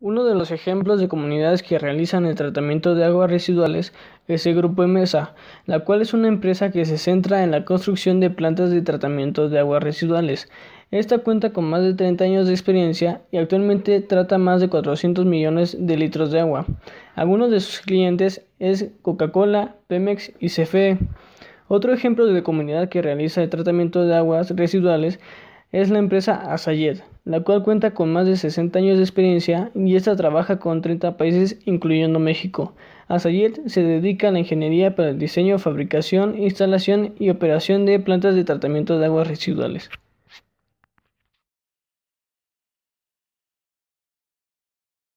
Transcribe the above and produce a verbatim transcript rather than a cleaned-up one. Uno de los ejemplos de comunidades que realizan el tratamiento de aguas residuales es el Grupo Emesa, la cual es una empresa que se centra en la construcción de plantas de tratamiento de aguas residuales. Esta cuenta con más de treinta años de experiencia y actualmente trata más de cuatrocientos millones de litros de agua. Algunos de sus clientes es Coca-Cola, Pemex y C F E. Otro ejemplo de comunidad que realiza el tratamiento de aguas residuales es la empresa Asayed, la cual cuenta con más de sesenta años de experiencia y esta trabaja con treinta países, incluyendo México. Asayed se dedica a la ingeniería para el diseño, fabricación, instalación y operación de plantas de tratamiento de aguas residuales.